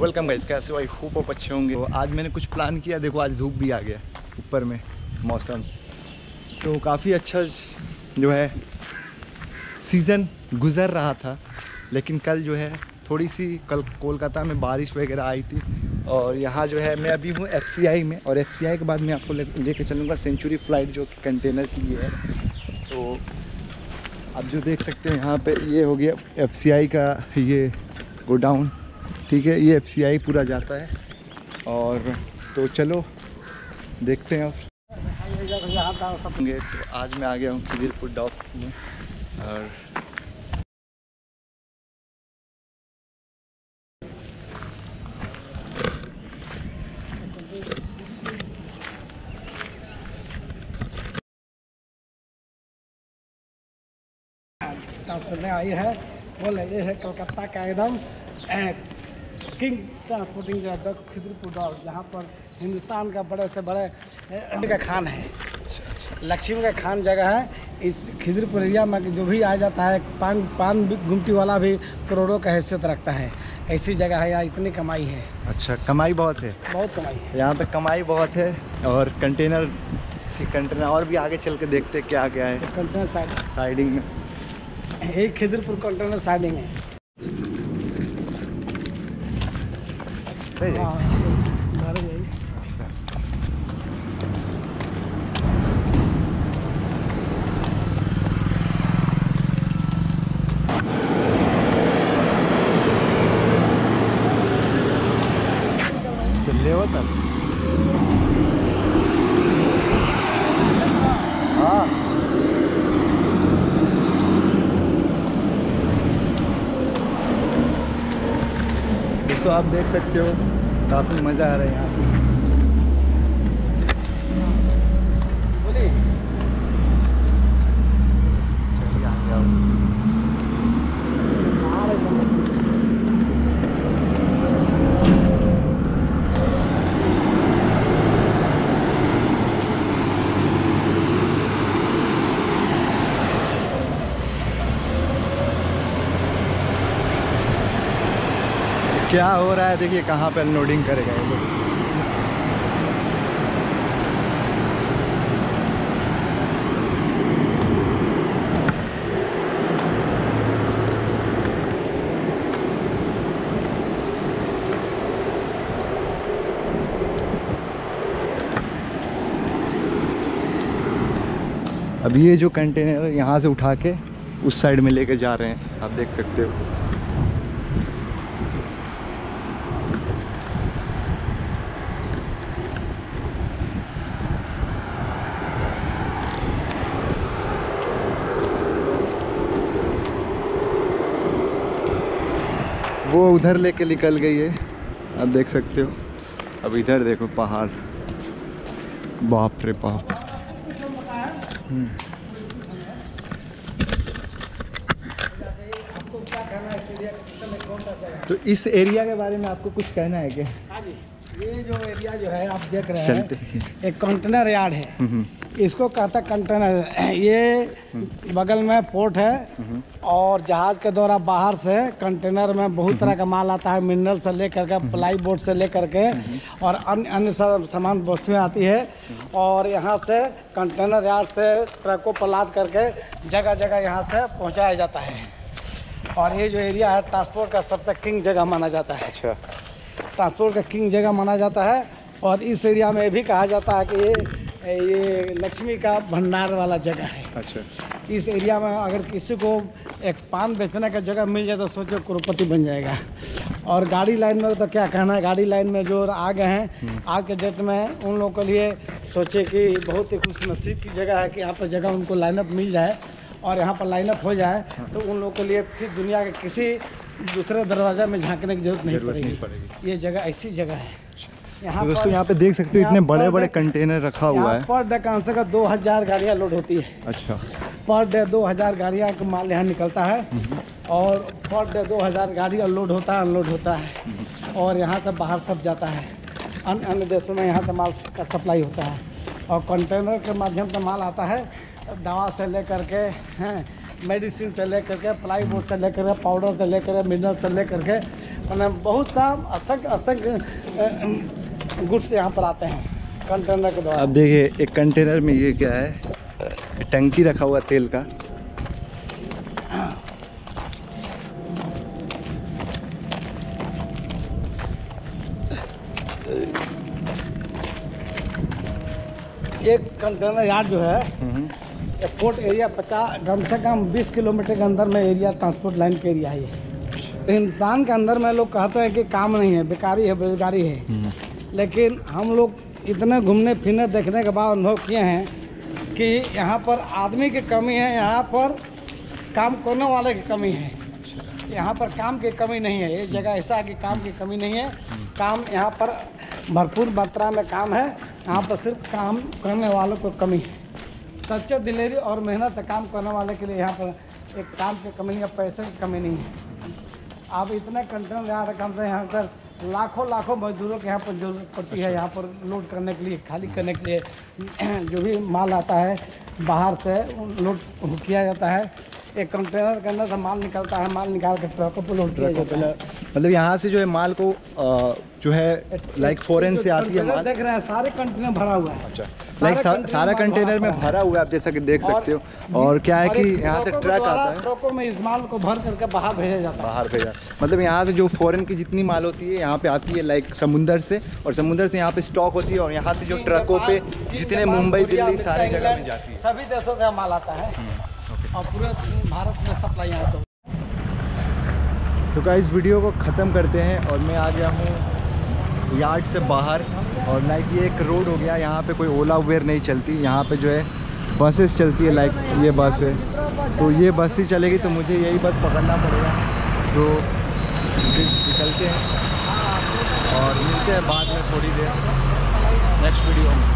Welcome guys, कैसे हो? I hope आप अच्छे होंगे। तो आज मैंने कुछ प्लान किया, देखो आज धूप भी आ गया ऊपर में, मौसम तो काफ़ी अच्छा जो है सीज़न गुज़र रहा था। लेकिन कल जो है थोड़ी सी कोलकाता में बारिश वगैरह आई थी और यहाँ जो है मैं अभी हूँ FCI में और FCI के बाद मैं आपको लेके चलूँगा सेंचुरी फ्लाइट जो कि कंटेनर की है। तो आप जो देख सकते हैं यहाँ पे ये हो गया FCI का ये गोडाउन, ठीक है, ये FCI पूरा जाता है। और तो चलो देखते हैं अब। तो आज मैं आ गया हूँ खिदिरपुर डॉक में और ट्रांसपोर्ट आई है वो लगे है कोलकाता का एकदम किंग ट्रांसपोर्टिंग जो खिदिरपुर डॉक, जहाँ पर हिंदुस्तान का बड़े से बड़े का खान है, लक्ष्मी का खान जगह है। इस खिदिरपुर एरिया में जो भी आ जाता है पान गुमटी वाला भी करोड़ों का हैसियत रखता है। ऐसी जगह है, यहाँ इतनी कमाई है। अच्छा, कमाई बहुत है, बहुत कमाई है यहाँ पे, कमाई बहुत है। और कंटेनर और भी आगे चल के देखते क्या क्या है कंटेनर साइडिंग में। एक खिदिरपुर कंटेनर साइडिंग है, तो आप देख सकते हो काफ़ी मज़ा आ रहा है यहाँ पे। चलिए आगे आओ। क्या हो रहा है देखिए, कहाँ पे अनलोडिंग करेगा ये लोग। अब ये जो कंटेनर यहाँ से उठा के उस साइड में लेके जा रहे हैं, आप देख सकते हो। वो उधर लेके निकल गई है, आप देख सकते हो। अब इधर देखो पहाड़, बाप रे बाप। तो इस एरिया के बारे में आपको कुछ कहना है क्या? हाँ जी, ये जो एरिया जो है आप देख रहे हैं, एक कंटेनर यार्ड है, इसको कहता कंटेनर। ये बगल में पोर्ट है और जहाज के द्वारा बाहर से कंटेनर में बहुत तरह का माल आता है, मिनरल से लेकर के प्लाई बोर्ड से लेकर के और अन्य सामान वस्तुएं आती है। और यहाँ से कंटेनर यार्ड से ट्रकों पर लाद करके जगह जगह यहाँ से पहुँचाया जाता है। और ये जो एरिया है ट्रांसपोर्ट का सबसे किंग जगह माना जाता है। अच्छा, ट्रांसपोर्ट का किंग जगह माना जाता है। और इस एरिया में भी कहा जाता है कि ये लक्ष्मी का भंडार वाला जगह है। अच्छा, इस एरिया में अगर किसी को एक पान बेचने का जगह मिल जाए तो सोचो करोड़पति बन जाएगा। और गाड़ी लाइन में तो क्या कहना है, गाड़ी लाइन में जो आ गए हैं आज के डेट में, उन लोगों के लिए सोचे कि बहुत ही खुश नसीब की जगह है कि यहाँ पर जगह उनको लाइनअप मिल जाए। और यहाँ पर लाइनअप हो जाए तो उन लोगों के लिए फिर दुनिया के किसी दूसरे दरवाज़ा में झाँकने की जरूरत नहीं पड़ेगी। ये जगह ऐसी जगह है। यहाँ दोस्तों यहाँ पे देख सकते हो इतने बड़े बड़े कंटेनर रखा हुआ है। पर डे कम से कम 2000 गाड़ियाँ लोड होती है। अच्छा, पर डे 2000 गाड़ियाँ का माल यहाँ निकलता है और पर डे 2000 गाड़ियाँ लोड होता है, अनलोड होता है। और यहाँ से बाहर सब जाता है, अन्य देशों में यहाँ से माल का सप्लाई होता है। और कंटेनर के माध्यम से माल आता है, दवा से लेकर के, मेडिसिन से लेकर के, प्लाई बोर्ड से लेकर के, पाउडर से लेकर के, मिनरल से लेकर के मैंने बहुत सा असंख्य गुड्स यहाँ पर आते हैं कंटेनर के द्वारा। अब देखिए एक कंटेनर में ये क्या है, टंकी रखा हुआ तेल का। एक कंटेनर यार्ड जो है एक पोर्ट एरिया 50 कम से कम 20 किलोमीटर के अंदर में एरिया, ट्रांसपोर्ट लाइन के एरिया है ये। हिंदुस्तान के अंदर में लोग कहते हैं कि काम नहीं है, बेकारी है, बेरोजगारी है, लेकिन हम लोग इतने घूमने फिरने देखने के बाद अनुभव किए हैं कि यहाँ पर आदमी की कमी है, यहाँ पर काम करने वाले की कमी है, यहाँ पर काम की कमी नहीं है। ये जगह ऐसा है कि काम की कमी नहीं है, काम यहाँ पर भरपूर मात्रा में काम है, यहाँ पर सिर्फ काम करने वालों को कमी है। सच्चे दिलेरी और मेहनत से काम करने वाले के लिए यहाँ पर एक काम की कमी नहीं है, पैसे की कमी नहीं है। आप इतने कंटेनर यार्ड कम से यहाँ पर लाखों लाखों मजदूरों के यहाँ पर जरूरत पड़ती है, यहाँ पर लोड करने के लिए, खाली करने के लिए। जो भी माल आता है बाहर से लोड किया जाता है, एक कंटेनर के अंदर से माल निकलता है, माल निकाल के ट्रकों पर लोड किया जाता है। मतलब यहाँ से जो है माल को जो है लाइक फॉरेन से आती है माल, देख रहे हैं सारे कंटेनर भरा हुआ है। अच्छा, लाइक सारा कंटेनर में भरा हुआ है, आप जैसा कि देख सकते हो। और क्या है कि यहाँ से ट्रक आता है, ट्रकों में इस माल को भर करके बाहर भेजा जाता है, बाहर भेजा। मतलब यहाँ से जो फॉरेन की जितनी माल होती है यहाँ पे आती है, लाइक समुंदर से, और समुंदर से यहाँ पे स्टॉक होती है, और यहाँ से जो ट्रकों पे जितने मुंबई दिल्ली सारी जगह में जाती है, सभी देशों का माल आता है और पूरे भारत में सप्लाई यहाँ से। तो क्या इस वीडियो को ख़त्म करते हैं, और मैं आ गया हूँ यार्ड से बाहर। और लाइक ये एक रोड हो गया, यहाँ पे कोई ओला उबेर नहीं चलती, यहाँ पे जो है बसेस चलती है, लाइक ये बस है, तो ये बस ही चलेगी, तो मुझे यही बस पकड़ना पड़ेगा। तो निकलते हैं और मिलते हैं बाद में थोड़ी देर नेक्स्ट वीडियो में।